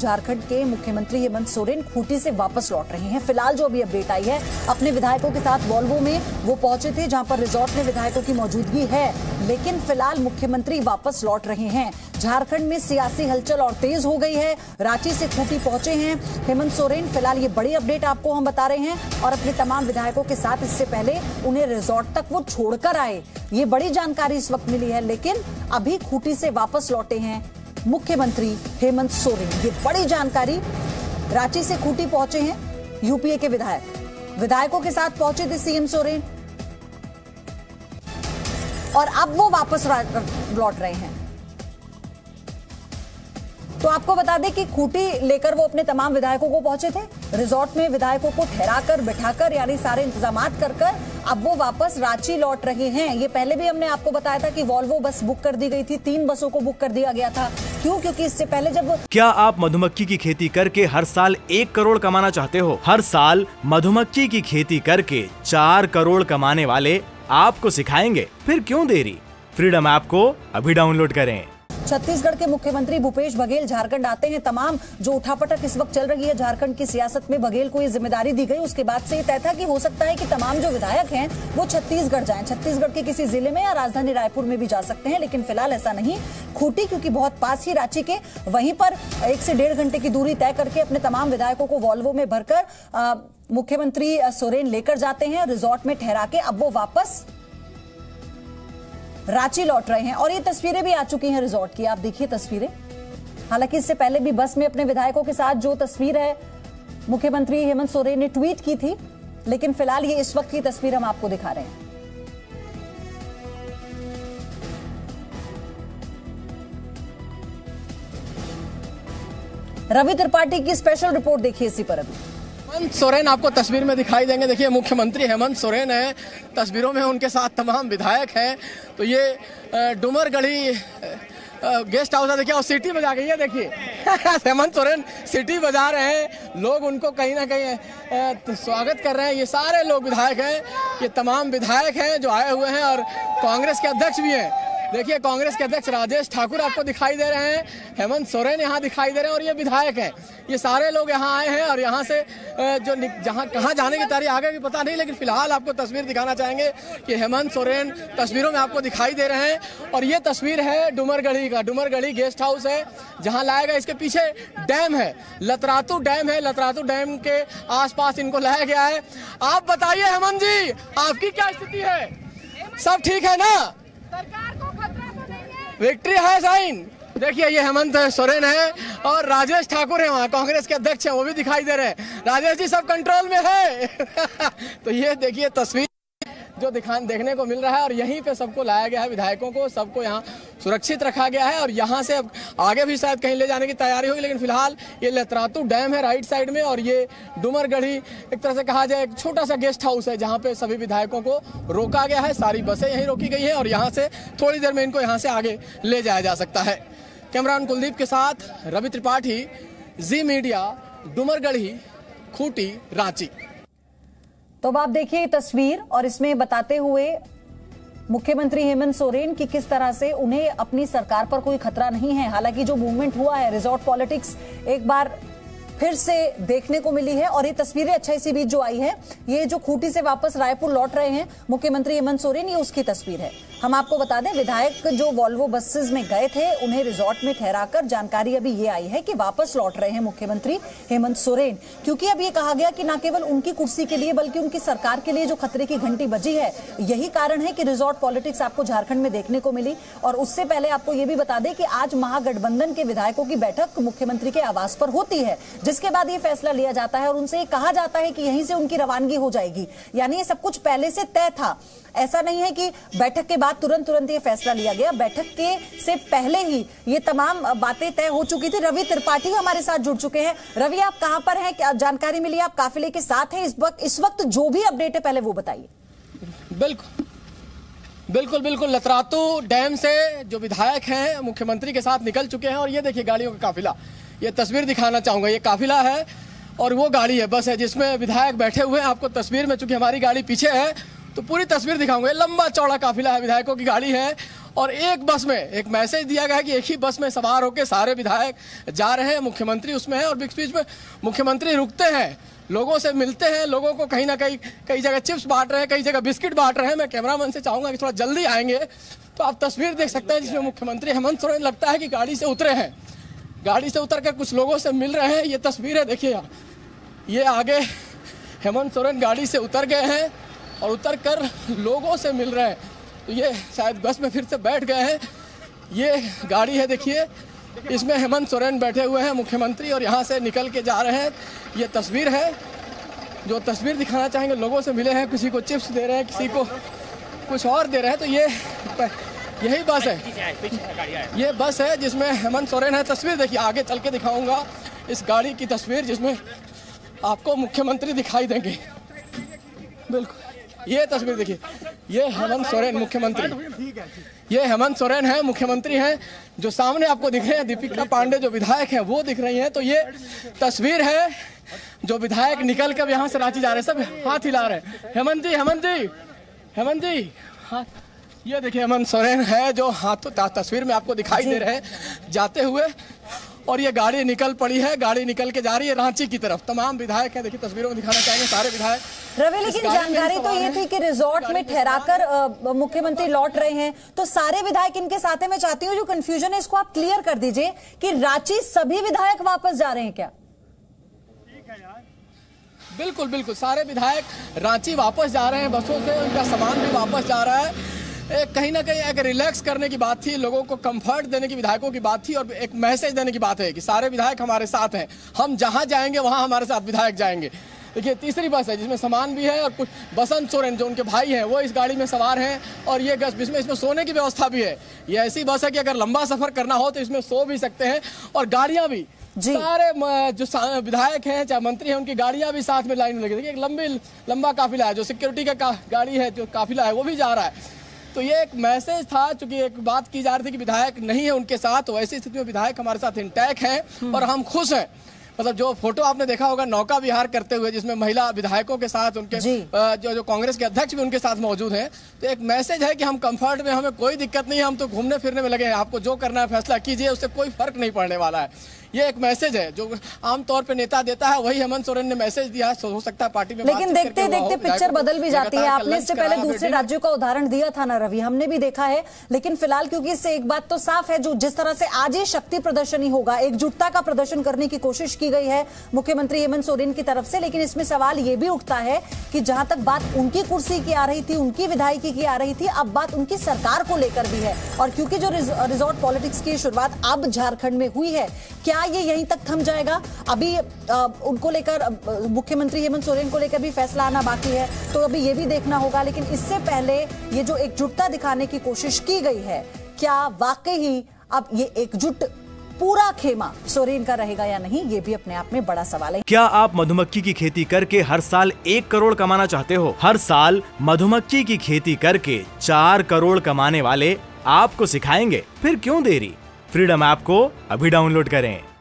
झारखंड के मुख्यमंत्री हेमंत सोरेन खूंटी से वापस लौट रहे हैं। फिलहाल जो अभी अपडेट आई है, अपने विधायकों के साथ वॉल्वो में वो पहुंचे थे, जहां पर रिजॉर्ट में विधायकों की मौजूदगी है, लेकिन फिलहाल मुख्यमंत्री वापस लौट रहे हैं। झारखंड में सियासी हलचल और तेज हो गई है। रांची से खूंटी पहुंचे हैं हेमंत सोरेन। फिलहाल ये बड़ी अपडेट आपको हम बता रहे हैं और अपने तमाम विधायकों के साथ इससे पहले उन्हें रिजॉर्ट तक वो छोड़कर आए, ये बड़ी जानकारी इस वक्त मिली है। लेकिन अभी खूंटी से वापस लौटे हैं मुख्यमंत्री हेमंत सोरेन। ये बड़ी जानकारी, रांची से खूंटी पहुंचे हैं यूपीए के विधायक, विधायकों के साथ पहुंचे थे सीएम सोरेन और अब वो वापस लौट रहे हैं। तो आपको बता दें कि खूंटी लेकर वो अपने तमाम विधायकों को पहुंचे थे, रिजॉर्ट में विधायकों को ठहराकर बिठाकर यानी सारे इंतजामात कर कर अब वो वापस रांची लौट रहे हैं। ये पहले भी हमने आपको बताया था कि वॉल्वो बस बुक कर दी गई थी, 3 बसों को बुक कर दिया गया था। क्यों? क्योंकि इससे पहले जब क्या आप मधुमक्खी की खेती करके हर साल 1 करोड़ कमाना चाहते हो? हर साल मधुमक्खी की खेती करके 4 करोड़ कमाने वाले आपको सिखाएंगे, फिर क्यों देरी? फ्रीडम ऐप को अभी डाउनलोड करें। छत्तीसगढ़ के मुख्यमंत्री भूपेश बघेल झारखंड आते हैं। तमाम जो उठापटक इस वक्त चल रही है झारखंड की सियासत में, बघेल को ये जिम्मेदारी दी गई। उसके बाद से ये तय था कि हो सकता है कि तमाम जो विधायक हैं वो छत्तीसगढ़ जाएं, छत्तीसगढ़ के किसी जिले में या राजधानी रायपुर में भी जा सकते हैं। लेकिन फिलहाल ऐसा नहीं, खूंटी क्योंकि बहुत पास ही रांची के, वहीं पर 1 से 1.5 घंटे की दूरी तय करके अपने तमाम विधायकों को वॉल्वो में भरकर मुख्यमंत्री सोरेन लेकर जाते हैं, रिजॉर्ट में ठहरा के अब वो वापस रांची लौट रहे हैं। और ये तस्वीरें भी आ चुकी हैं रिजॉर्ट की, आप देखिए तस्वीरें। हालांकि इससे पहले भी बस में अपने विधायकों के साथ जो तस्वीर है मुख्यमंत्री हेमंत सोरेन ने ट्वीट की थी, लेकिन फिलहाल ये इस वक्त की तस्वीर हम आपको दिखा रहे हैं। रवि त्रिपाठी की स्पेशल रिपोर्ट देखिए इसी पर। अभी हेमंत सोरेन आपको तस्वीर में दिखाई देंगे। देखिए मुख्यमंत्री हेमंत सोरेन हैं तस्वीरों में, उनके साथ तमाम विधायक हैं। तो ये डुमरगढ़ी गेस्ट हाउस है, देखिए और सिटी बजा गई है। देखिए हेमंत सोरेन सिटी बजा रहे हैं, लोग उनको कहीं ना कहीं स्वागत कर रहे हैं। ये सारे लोग विधायक हैं, ये तमाम विधायक हैं जो आए हुए हैं और कांग्रेस के अध्यक्ष भी हैं। देखिए कांग्रेस के अध्यक्ष राजेश ठाकुर आपको दिखाई दे रहे हैं, हेमंत सोरेन यहाँ दिखाई दे रहे हैं और ये विधायक हैं। ये सारे लोग यहाँ आए हैं और यहाँ से जो जहाँ कहाँ जाने की तैयारी आगे भी पता नहीं, लेकिन फिलहाल आपको तस्वीर दिखाना चाहेंगे कि हेमंत सोरेन तस्वीरों में आपको दिखाई दे रहे हैं। और ये तस्वीर है डुमरगढ़ी का, डुमरगढ़ी गेस्ट हाउस है जहाँ लाया गया। इसके पीछे डैम है, लतरातू डैम है, लतरातू डैम के आसपास इनको लाया गया है। आप बताइए हेमंत जी, आपकी क्या स्थिति है? सब ठीक है ना? विक्ट्री है साइन। देखिए ये हेमंत सोरेन है और राजेश ठाकुर है, वहाँ कांग्रेस के अध्यक्ष हैं, वो भी दिखाई दे रहे हैं। राजेश जी सब कंट्रोल में है। तो ये देखिए तस्वीर जो देखने को मिल रहा है और यहीं पे सबको लाया गया है, विधायकों को सबको यहाँ सुरक्षित रखा गया है और यहाँ से अब आगे भी शायद कहीं ले जाने की तैयारी होगी। लेकिन फिलहाल ये लतरातू डैम है राइट साइड में और ये डुमरगढ़ी एक तरह से कहा जाए एक छोटा सा गेस्ट हाउस है जहाँ पे सभी विधायकों को रोका गया है। सारी बसें यहीं रोकी गई है और यहाँ से थोड़ी देर में इनको यहाँ से आगे ले जाया जा सकता है। कैमरामैन कुलदीप के साथ रवि त्रिपाठी, जी मीडिया, डुमरगढ़ी, खूंटी, रांची। तो अब आप देखिए तस्वीर और इसमें बताते हुए मुख्यमंत्री हेमंत सोरेन की किस तरह से उन्हें अपनी सरकार पर कोई खतरा नहीं है। हालांकि जो मूवमेंट हुआ है रिजॉर्ट पॉलिटिक्स एक बार फिर से देखने को मिली है। और ये तस्वीरें अच्छा इसी बीच जो आई है, ये जो खूंटी से वापस रायपुर लौट रहे हैं मुख्यमंत्री हेमंत सोरेन, ये उसकी तस्वीर है। हम आपको बता दें विधायक जो वॉल्वो बसेस में गए थे उन्हें रिजॉर्ट में ठहराकर जानकारी अभी ये आई है कि वापस लौट रहे हैं मुख्यमंत्री हेमंत सोरेन। क्योंकि अब ये कहा गया कि न केवल उनकी कुर्सी के लिए बल्कि उनकी सरकार के लिए जो खतरे की घंटी बजी है, यही कारण है कि रिजॉर्ट पॉलिटिक्स आपको झारखंड में देखने को मिली। और उससे पहले आपको ये भी बता दें कि आज महागठबंधन के विधायकों की बैठक मुख्यमंत्री के आवास पर होती है, जिसके बाद ये फैसला लिया जाता है और उनसे ये कहा जाता है कि यहीं से उनकी रवानगी हो जाएगी। यानी ये सब कुछ पहले से तय था, ऐसा नहीं है कि बैठक के बाद तुरंत ये फैसला लिया गया। बैठक के से पहले ही ये तमाम बातें तय हो चुकी थी। रवि त्रिपाठी हमारे साथ जुड़ चुके हैं। रवि आप कहां पर हैं, क्या जानकारी मिली? आप काफिले के साथ हैं इस वक्त जो भी अपडेट है पहले वो बताइए। बिल्कुल लतरातू डैम से जो विधायक हैं मुख्यमंत्री के साथ निकल चुके हैं और ये देखिए गाड़ियों का काफिला, ये तस्वीर दिखाना चाहूँगा। ये काफिला है और वो गाड़ी है, बस है जिसमें विधायक बैठे हुए हैं। आपको तस्वीर में, चूंकि हमारी गाड़ी पीछे है तो पूरी तस्वीर दिखाऊंगा। लंबा चौड़ा काफिला है, विधायकों की गाड़ी है और एक बस में एक मैसेज दिया गया कि एक ही बस में सवार होकर सारे विधायक जा रहे हैं, मुख्यमंत्री उसमें है और बीच बीच में मुख्यमंत्री रुकते हैं, लोगों से मिलते हैं, लोगों को कहीं ना कहीं कई जगह चिप्स बांट रहे हैं, कई जगह बिस्किट बांट रहे हैं। मैं कैमरामैन से चाहूँगा कि थोड़ा जल्दी आएंगे तो आप तस्वीर देख सकते हैं जिसमें मुख्यमंत्री हेमंत सोरेन लगता है कि गाड़ी से उतरे हैं, गाड़ी से उतर कर कुछ लोगों से मिल रहे हैं। ये तस्वीर है, देखिए आप, ये आगे हेमंत सोरेन गाड़ी से उतर गए हैं और उतर कर लोगों से मिल रहे हैं। तो ये शायद बस में फिर से बैठ गए हैं। ये गाड़ी है, देखिए इसमें हेमंत सोरेन बैठे हुए हैं मुख्यमंत्री और यहाँ से निकल के जा रहे हैं। ये तस्वीर है जो तस्वीर दिखाना चाहेंगे। लोगों से मिले हैं, किसी को चिप्स दे रहे हैं, किसी को कुछ और दे रहे हैं। तो ये यही बस है, ये बस है जिसमें हेमंत सोरेन है। तस्वीर देखिए, आगे चल के दिखाऊँगा इस गाड़ी की तस्वीर जिसमें आपको मुख्यमंत्री दिखाई देंगे। बिल्कुल, ये तस्वीर देखिए, ये हेमंत सोरेन मुख्यमंत्री, ये हेमंत सोरेन है मुख्यमंत्री हैं। जो सामने आपको दिख रहे हैं दीपिका पांडे जो विधायक हैं वो दिख रही हैं। तो ये तस्वीर है जो विधायक निकल कर यहाँ से रांची जा रहे हैं, सब हाथ हिला रहे हैं, हेमंत जी हेमंत जी हेमंत जी हाँ। ये देखिए हेमंत सोरेन है जो हाथ तस्वीर में आपको दिखाई दे रहे हैं जाते हुए, और ये गाड़ी निकल पड़ी है, गाड़ी निकल के जा रही है रांची की तरफ। तमाम विधायक हैं, देखिए तस्वीरों में दिखाना चाहेंगे सारे विधायक। रवि, लेकिन जानकारी तो ये थी कि रिजॉर्ट में ठहराकर मुख्यमंत्री लौट रहे हैं, तो सारे विधायक इनके साथ हैं। मैं चाहती हूँ जो कंफ्यूजन है इसको आप क्लियर कर दीजिए कि रांची सभी विधायक वापस जा रहे हैं क्या? बिल्कुल बिल्कुल, सारे विधायक रांची वापस जा रहे हैं बसों से, उनका सामान भी वापस जा रहा है। कहीं ना कहीं एक रिलैक्स करने की बात थी, लोगों को कंफर्ट देने की विधायकों की बात थी और एक मैसेज देने की बात है कि सारे विधायक हमारे साथ हैं, हम जहां जाएंगे वहां हमारे साथ विधायक जाएंगे। देखिए तीसरी बस है जिसमें सामान भी है और कुछ बसंत सोरेन जो उनके भाई हैं वो इस गाड़ी में सवार हैं और ये बस इसमें सोने की व्यवस्था भी है। ये ऐसी बस है कि अगर लंबा सफर करना हो तो इसमें सो भी सकते हैं और गाड़ियाँ भी, सारे जो विधायक हैं चाहे मंत्री हैं उनकी गाड़ियां भी साथ में लाइन में लगी। देखिए एक लंबा काफिला है, जो सिक्योरिटी का गाड़ी है जो काफिला है वो भी जा रहा है। तो ये एक मैसेज था, चूंकि एक बात की जा रही थी कि विधायक नहीं है उनके साथ, वैसी स्थिति में विधायक हमारे साथ इंटैक हैं और हम खुश हैं। मतलब जो फोटो आपने देखा होगा नौका विहार करते हुए जिसमें महिला विधायकों के साथ उनके जो कांग्रेस के अध्यक्ष भी उनके साथ मौजूद हैं, तो एक मैसेज है कि हम कंफर्ट में, हमें कोई दिक्कत नहीं है, हम तो घूमने फिरने में लगे हैं, आपको जो करना है फैसला कीजिए, उससे कोई फर्क नहीं पड़ने वाला है। ये एक मैसेज है जो आमतौर पे नेता देता है, वही हेमंत सोरेन ने मैसेज दिया। हो सकता है पार्टी में, लेकिन देखते देखते पिक्चर बदल भी जाती है। आपने इससे पहले दूसरे राज्यों का उदाहरण दिया था ना रवि, हमने भी देखा है, लेकिन फिलहाल क्योंकि इससे एक बात तो साफ है, जो जिस तरह से आज ये शक्ति प्रदर्शन ही होगा, एकजुटता का प्रदर्शन करने की कोशिश की गई है मुख्यमंत्री हेमंत सोरेन की तरफ से। लेकिन इसमें सवाल ये भी उठता है कि जहां तक बात उनकी कुर्सी की आ रही थी, उनकी विधायकी की आ रही थी, अब बात उनकी सरकार को लेकर भी है। और क्योंकि जो रिजॉर्ट पॉलिटिक्स की शुरुआत अब झारखंड में हुई है, क्या ये यहीं तक थम जाएगा? अभी उनको लेकर, मुख्यमंत्री हेमंत सोरेन को लेकर भी फैसला आना बाकी है, तो अभी ये भी देखना होगा। लेकिन इससे पहले ये जो एकजुटता दिखाने की कोशिश की गई है, क्या वाकई ही अब ये एकजुट पूरा खेमा सोरेन का रहेगा या नहीं, ये भी अपने आप में बड़ा सवाल है। क्या आप मधुमक्खी की खेती करके हर साल 1 करोड़ कमाना चाहते हो? हर साल मधुमक्खी की खेती करके 4 करोड़ कमाने वाले आपको सिखाएंगे, फिर क्यों देरी? फ्रीडम ऐप को अभी डाउनलोड करें।